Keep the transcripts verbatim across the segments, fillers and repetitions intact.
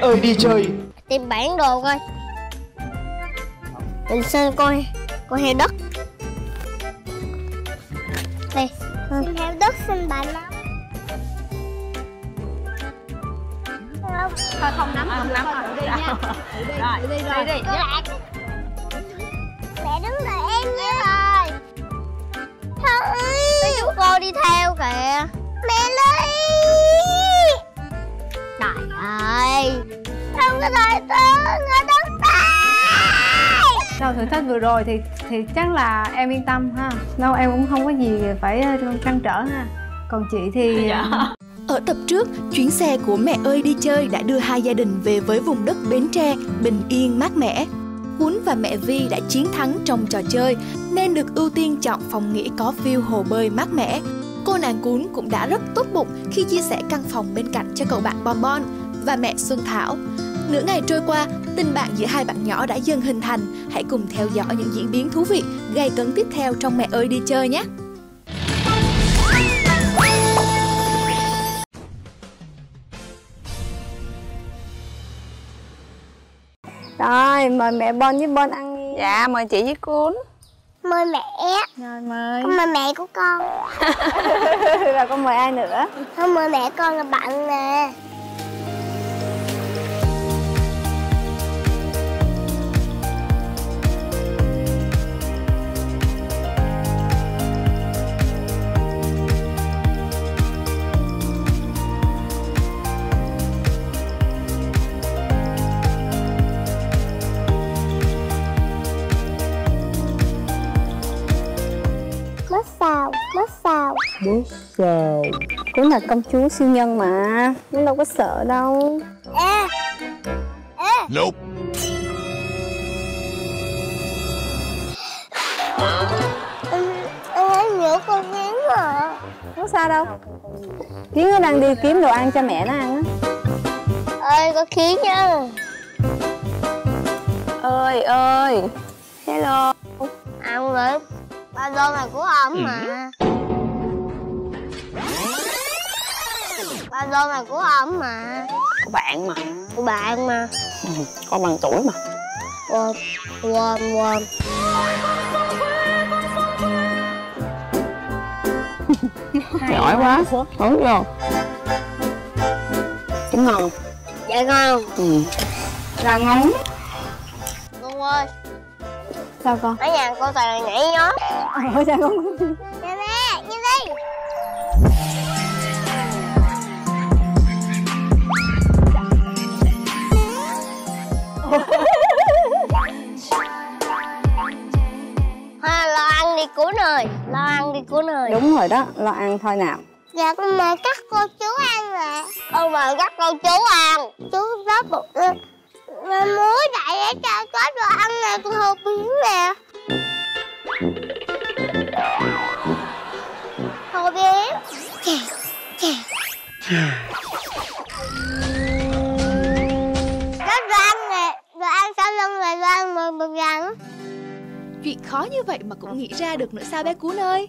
ơi đi chơi. Tìm bản đồ coi. Mình xem coi. Coi heo đất. Đây ừ. Xem heo đất xem bản đồ. Thôi không nắm, không nắm rồi. Đi nha. Rồi, đi rồi. Đi đi. Mẹ đứng đợi em nha. Rồi. Thôi. Mấy chú cô đi theo kìa. Mẹ lấy. Trời ơi. Không có thời tướng ở đất tay. Sau thử thách vừa rồi thì thì chắc là em yên tâm ha. Đâu em cũng không có gì phải trăn trở ha. Còn chị thì dạ. Ở tập trước, chuyến xe của Mẹ Ơi Đi Chơi đã đưa hai gia đình về với vùng đất Bến Tre, bình yên mát mẻ. Bún và mẹ Vi đã chiến thắng trong trò chơi nên được ưu tiên chọn phòng nghỉ có view hồ bơi mát mẻ. Cô nàng Cún cũng đã rất tốt bụng khi chia sẻ căn phòng bên cạnh cho cậu bạn Bon Bon và mẹ Xuân Thảo. Nửa ngày trôi qua, tình bạn giữa hai bạn nhỏ đã dần hình thành. Hãy cùng theo dõi những diễn biến thú vị, gay cấn tiếp theo trong Mẹ Ơi Đi Chơi nhé! Rồi, mời mẹ Bon với Bon ăn đi. Dạ, mời chị với Cún. Mời mẹ. Rồi, mời. Con mời mẹ của con. Rồi, con mời ai nữa? Con mời mẹ con là bạn nè. Bố sao? Cũng là công chúa siêu nhân mà. Nó đâu có sợ đâu. Ê! Ê! Nope. Em thấy nhiều con kiến mà. Không sao đâu. Kiến nó đang đi kiếm đồ ăn cho mẹ nó ăn á. Ơi có kiến nha. Ơi ơi. Hello. Ông ơi. Ba lô này của ông mà. Ba lô này của ông mà. Của bạn mà. Của bạn mà. Ừ, có bằng tuổi mà. Wow, wow, wow. Giỏi quá. Đúng vô. Trứng ngon. Dạ ngon. Ừ. Là ngon. Con ơi. Sao con? Ở nhà cô toàn nhảy nhót. Ờ sao con? Nè mẹ, nhìn đi. Ha, lo ăn đi Cún ơi, lo ăn đi Cún ơi. Đúng rồi đó, lo ăn thôi nào. Dạ con mời các cô chú ăn nè. Con mời các cô chú ăn. Chú rót bột lên. Mà muối đại để cho có đồ ăn này con hộp biển nè. Hộp biển. Rất đồ ăn nè, đồ ăn sao lưng này, đồ ăn mừng mừng rắn. Chuyện khó như vậy mà cũng nghĩ ra được nữa sao bé Cún ơi.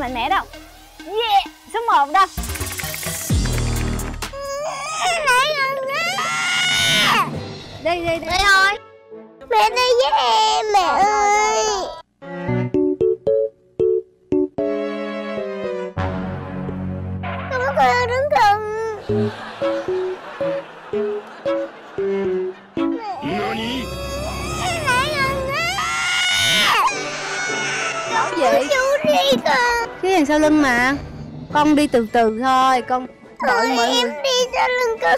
Mạnh mẽ đâu. Yeah, số một đâu. Đi đi đi thôi. Mẹ đi với em mẹ ơi. Con có con đứng cùng. Cái đằng sau lưng mà. Con đi từ từ thôi. Con đợi mọi người. Em đi sau lưng cơ.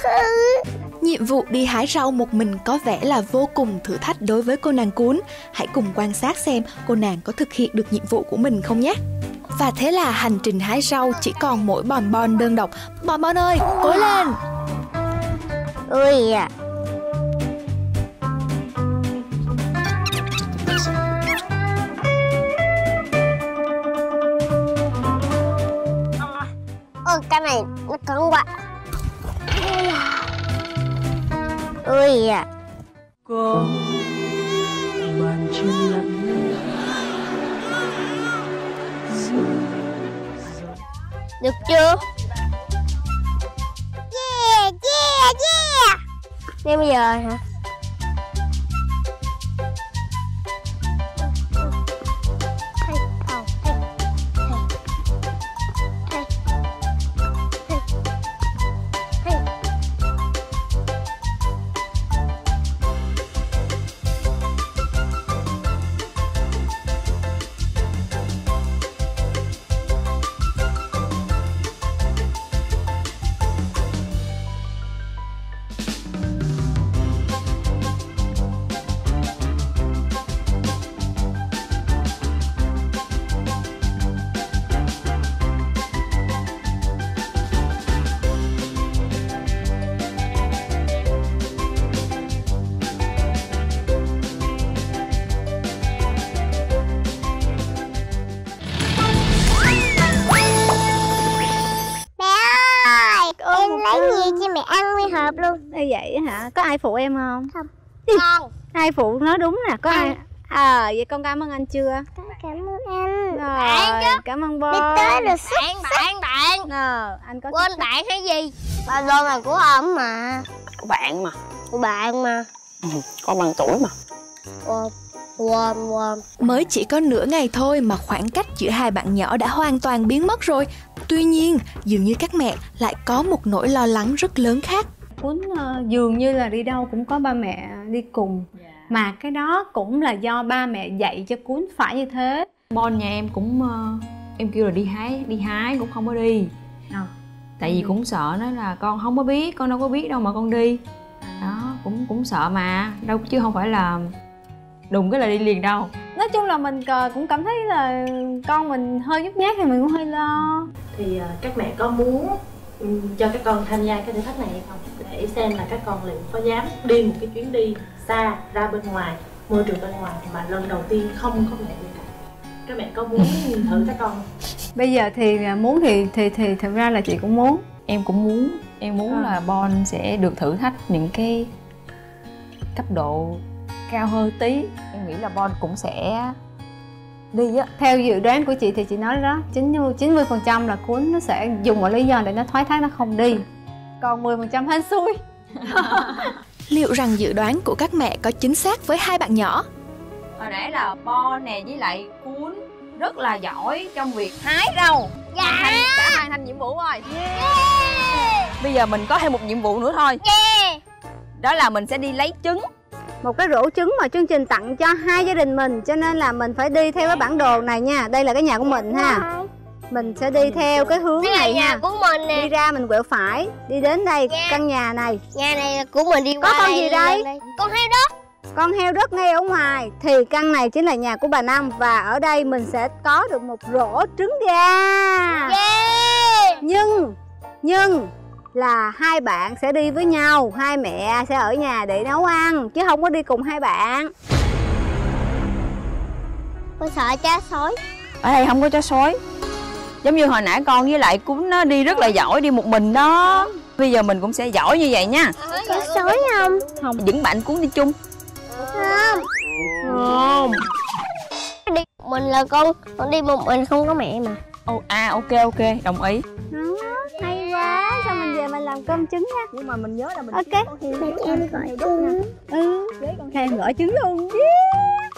Nhiệm vụ đi hái rau một mình có vẻ là vô cùng thử thách đối với cô nàng Cún. Hãy cùng quan sát xem cô nàng có thực hiện được nhiệm vụ của mình không nhé. Và thế là hành trình hái rau chỉ còn mỗi Bon Bon đơn độc. Bon Bon ơi, cố lên. Ui à. Ôi, cái này nó cứng quá. Ui à. Có bàn chân lạnh. Được chưa? Yeah, yeah, yeah. Nên bây giờ hả? Vậy hả? Có ai phụ em không? Không. Con. Ai phụ nó đúng nè. Có ai? À, vậy con cảm ơn anh chưa? Con cảm ơn anh. Rồi, chứ. Cảm ơn bố. Đi tới được sức. Bạn, bạn, bạn. Ờ, anh có quên bạn cái gì? Ba lô này của ông mà. Của bạn mà. Của bạn mà. Ừ, có bằng tuổi mà. Ôm, ôm, ôm. Mới chỉ có nửa ngày thôi mà khoảng cách giữa hai bạn nhỏ đã hoàn toàn biến mất rồi. Tuy nhiên, dường như các mẹ lại có một nỗi lo lắng rất lớn khác. Cuốn uh, dường như là đi đâu cũng có ba mẹ đi cùng, yeah. Mà cái đó cũng là do ba mẹ dạy cho Cuốn phải như thế. Bon nhà em cũng uh, em kêu là đi hái đi hái cũng không có đi à. Tại vì ừ. cũng sợ nó là con không có biết, con đâu có biết đâu mà con đi đó, cũng cũng sợ mà đâu, chứ không phải là đùng cái là đi liền đâu. Nói chung là mình cũng cảm thấy là con mình hơi nhút nhát thì mình cũng hơi lo. Thì uh, các mẹ có muốn cho các con tham gia cái thử thách này hay không, để xem là các con liệu có dám đi một cái chuyến đi xa ra bên ngoài, môi trường bên ngoài mà lần đầu tiên không có mẹ gì cả. Các mẹ có muốn thử các con? Bây giờ thì muốn thì thì thì thật ra là chị cũng muốn, em cũng muốn, em muốn à. Là Bon sẽ được thử thách những cái cấp độ cao hơn tí. Em nghĩ là Bon cũng sẽ đi á. Theo dự đoán của chị thì chị nói đó, chín mươi phần trăm là Cuốn nó sẽ dùng một lý do để nó thoái thác, nó không đi. Còn mười phần trăm hên xui. Liệu rằng dự đoán của các mẹ có chính xác với hai bạn nhỏ? Hồi nãy là Bon nè với lại Cuốn rất là giỏi trong việc hái rau. Dạ. Đã hoàn thành nhiệm vụ rồi. Yeah. Yeah. Bây giờ mình có thêm một nhiệm vụ nữa thôi. Yeah. Đó là mình sẽ đi lấy trứng. Một cái rổ trứng mà chương trình tặng cho hai gia đình mình, cho nên là mình phải đi theo cái bản đồ này nha. Đây là cái nhà của mình ha. Mình sẽ đi theo cái hướng này, này nhà ha. Của mình nè. Đi ra mình quẹo phải, đi đến đây, yeah. Căn nhà này. Nhà này là của mình đi qua. Có con đây, gì đây? đây? Con heo đất. Con heo đất ngay ở ngoài. Thì căn này chính là nhà của bà Năm. Và ở đây mình sẽ có được một rổ trứng gà. Yeah. Nhưng, nhưng là hai bạn sẽ đi với nhau, hai mẹ sẽ ở nhà để nấu ăn chứ không có đi cùng hai bạn. Con sợ chó sói. Ở đây không có chó sói. Giống như hồi nãy con với lại Cuốn nó đi rất là giỏi, đi một mình đó. Bây giờ mình cũng sẽ giỏi như vậy nha. Chó sói không? Không, dẫn bạn Cuốn đi chung. Không. Không. Đi một mình là con, con đi một mình không có mẹ mà. Ồ, à ok ok, đồng ý. Hay quá, sao mình về mình làm cơm trứng nha. Nhưng mà mình nhớ là mình ok. Con em gọi trứng. Ừ, con em gọi trứng luôn. Yeah.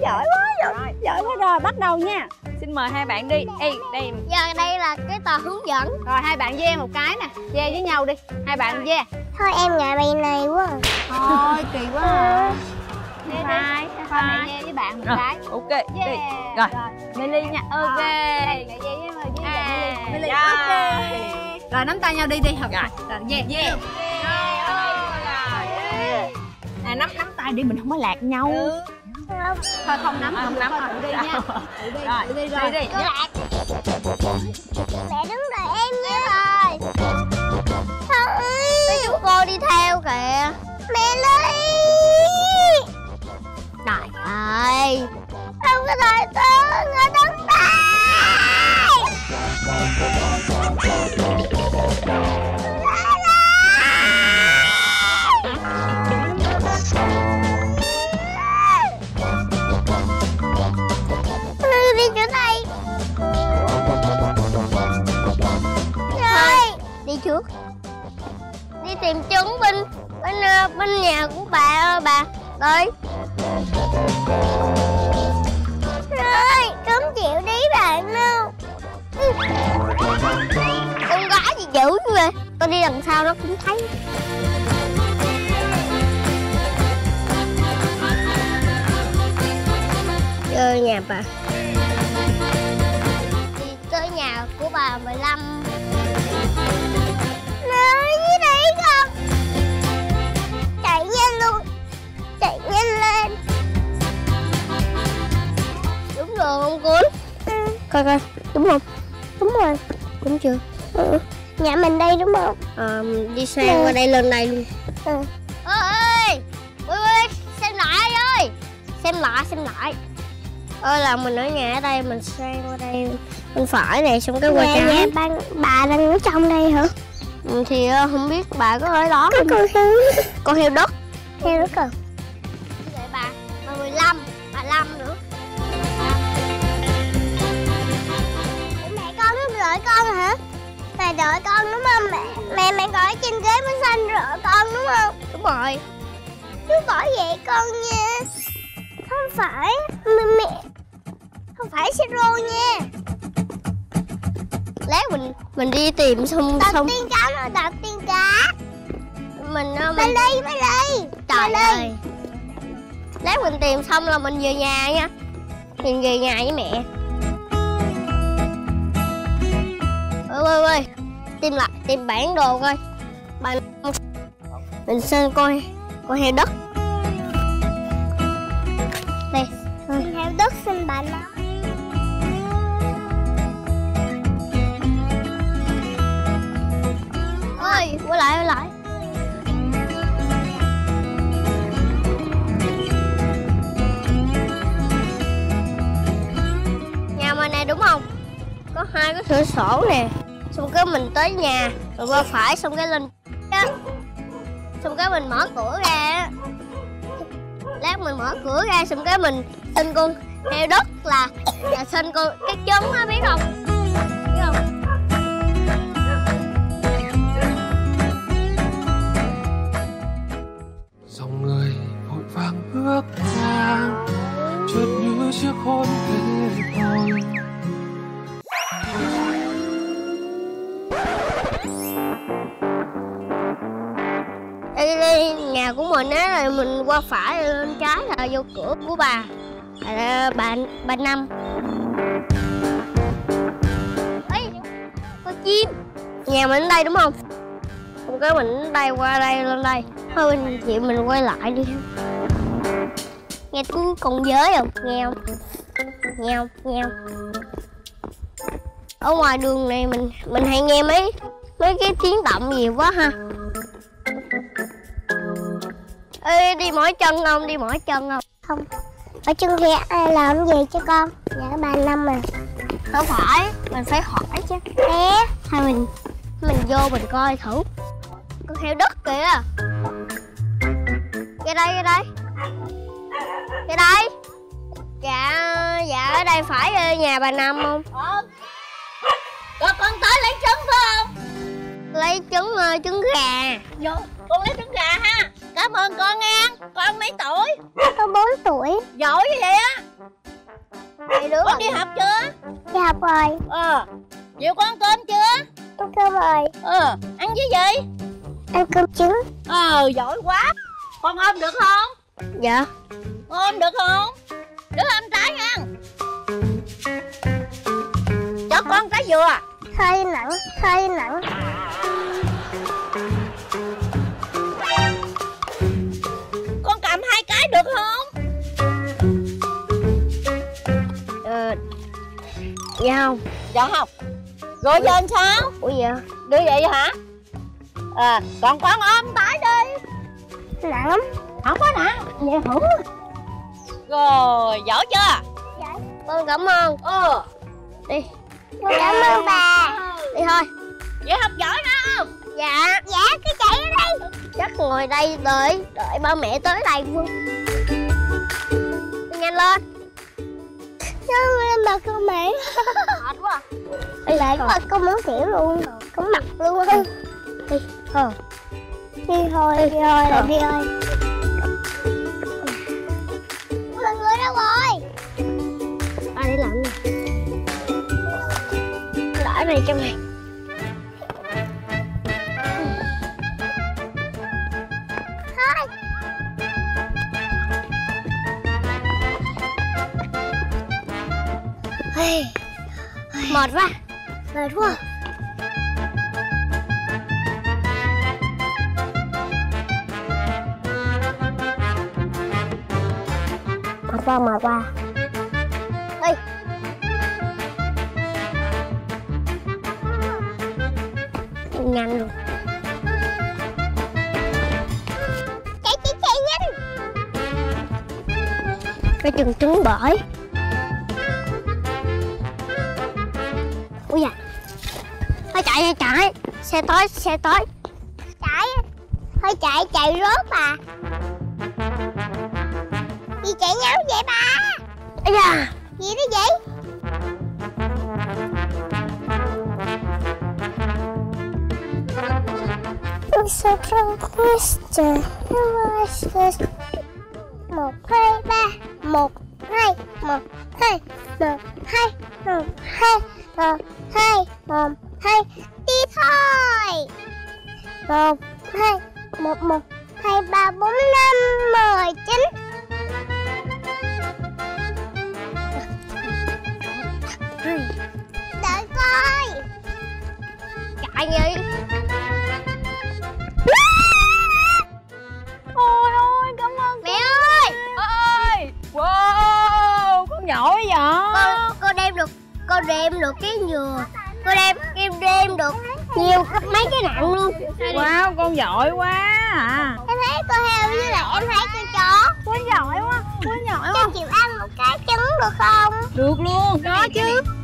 Giỏi quá, giỏi, rồi. giỏi quá rồi, bắt đầu nha. Xin mời hai bạn đi. Ê, đây. Giờ đây là cái tờ hướng dẫn. Rồi hai bạn ve một cái nè, ve với nhau đi. Hai bạn ve. Thôi em ngại bên này quá. Thôi kỳ quá. À. Đi bye. Thôi mẹ ve với bạn một rồi. Cái. Ok. Yeah. Đi. Rồi. Rồi. Meli nha. Ok. Đây mẹ ve với mời với ok. Rồi nắm tay nhau đi đi học. Rồi ve. Ve. À nắm nắm tay đi, mình không có lạc nhau. Ừ. Không. Thôi không nắm, không nắm, không đi nha. Đi đi, rồi. đi rồi. Đi đi. Mẹ đứng đợi em nha. Rồi. Thôi. Mấy chú cô đi theo kìa. Mẹ Ly. Trời ơi. Không có thời tướng ở đứng đây. đi trước, đi tìm trứng bên bên bên nhà của bà bà tới. Thôi không chịu đi bạn đâu. Con gái gì dữ vậy, con đi đằng sau nó cũng thấy. Chơi nhà bà, đi tới nhà của bà mười lăm. Nói với đấy không, chạy nhanh luôn, chạy nhanh lên. Đúng rồi không Cuốn? Ừ. Coi coi, đúng không? Đúng rồi. Đúng chưa? Ừ. Nhà mình đây đúng không? À, đi sang ừ. qua đây, lên đây luôn. Ừ. Ôi ơi, xem lại ơi, xem lại, xem lại. Ôi là mình ở nhà ở đây, mình sang qua đây bên phải này, xong cái qua trái. Nhà bà, bà đang ở trong đây hả? Ừ, thì không biết bà có ở đó. Có con heo, con heo đất, heo đất à? Vậy bà, bà mười lăm, bà năm nữa. Mẹ con đợi con hả? Mẹ đợi con đúng không mẹ? Mẹ mẹ ngồi trên ghế mới xanh đợi con đúng không? Đúng rồi. Chú bỏ vậy con nha. Không phải mẹ, không phải siro nha. Lát mình mình đi tìm xong xong. Đầu tiên cá nó đặt tiên cá. Mình mình Mày đi, mày đi. Trời ơi. Lát mình tìm xong là mình về nhà nha. Mình về nhà với mẹ. Ơi ơi ơi. Tìm lại, tìm bản đồ coi. Bản... Mình xem coi coi heo đất. Đây. Mình heo đất xin bà nó. Ôi, quay lại, quay lại. Nhà mình này đúng không? Có hai cái cửa sổ nè. Xong cái mình tới nhà, mình qua phải xong cái lên. Xong cái mình mở cửa ra. Lát mình mở cửa ra xong cái mình xin con heo đất là là xin con cái trứng á, biết không? Biết không? Dòng người vội vàng bước ra, chợt nhớ chiếc hôn thế thôi. Đây nhà của mình á, là mình qua phải lên trái là vô cửa của bà à, bà bà Năm. Ấy con chim nhà mình ở đây đúng không? Không có, mình ở đây qua đây lên đây. Thôi anh chị mình quay lại đi. Nghe tiếng con giới không? Nghe không? Nghe không? Nghe không? Ở ngoài đường này mình mình hay nghe mấy mấy cái tiếng động gì quá ha. Ê, đi mỏi chân không? Đi mỏi chân không? Không. Ở chân kia ai làm gì cho con? Dạ bà Năm à. Không phải, mình phải hỏi chứ. Thế thôi mình mình vô mình coi thử. Con heo đất kìa. Ra đây, ra đây. Ra đây. Dạ, dạ ở đây phải nhà bà Năm không? Không. Rồi con tới lấy trứng phải không? Lấy trứng trứng gà. Vô, con lấy trứng gà ha. Cảm ơn con An. Con mấy tuổi? Có bốn tuổi. Giỏi vậy á. Con đi học chưa? Đi học rồi. Ờ. Vậy con ăn cơm chưa? Ăn cơm rồi. Ờ. Ăn với gì? Ăn cơm trứng. Ờ, giỏi quá. Con ôm được không? Dạ. Con ôm được không? Đứa ôm trái nha. Cho con trái dừa. Hơi nặng, hơi nặng. Được không? Ờ... Dạ không? Dạ không? Rồi giờ làm sao? Ủa dạ? Đưa vậy hả? À, còn con ôm tải đi. Nặng lắm. Không có nặng. Dạ không. Rồi, giỏi chưa? Dạ. Con cảm ơn. Ừ. Đi. Con cảm ơn bà. Đi thôi. Vậy học giỏi nữa không? Dạ. Dạ, cứ chạy ở đây. Chắc ngồi đây đợi, đợi ba mẹ tới đây luôn. Nhanh lên. Sao lên mặt con mẹ? Mệt quá. Lại mặt con muốn xỉu luôn. Con mặt luôn. đi. Ờ. Đi thôi, đi thôi, ờ. đi thôi. Mọi người đâu rồi? Ba đi làm gì? Loại này cho mày. Hey. Hey. Mệt quá. Mệt quá. Mệt quá, mệt quá. Đi. Nhanh luôn. Chạy chạy chạy nhanh. Cái chừng trứng bởi. Ui da. Thôi chạy chạy chạy. Xe tới, xe tới. Chạy. Thôi chạy chạy rớt bà. Gì chạy nhau vậy bà? Ây da. Gì đó vậy? Một hai ba. Một hai. Một hai. Một hai. Một hai. Một hai, một hai, đi thôi. Một hai, một một hai ba bốn năm mười chín. Đợi coi. Chạy đi. Ôi ơi, cảm ơn mẹ ơi. Ôi ơi. Wow, con nhỏ vậy. Cô, cô đem được. Cô đem được cái dừa, cô đem em đem được nhiều mấy cái nặng luôn. Wow, con giỏi quá à. Em thấy cô heo với lại em thấy cô chó. Quá giỏi quá, quá giỏi quá. Cho chịu ăn một cái trứng được không? Được luôn, có chứ.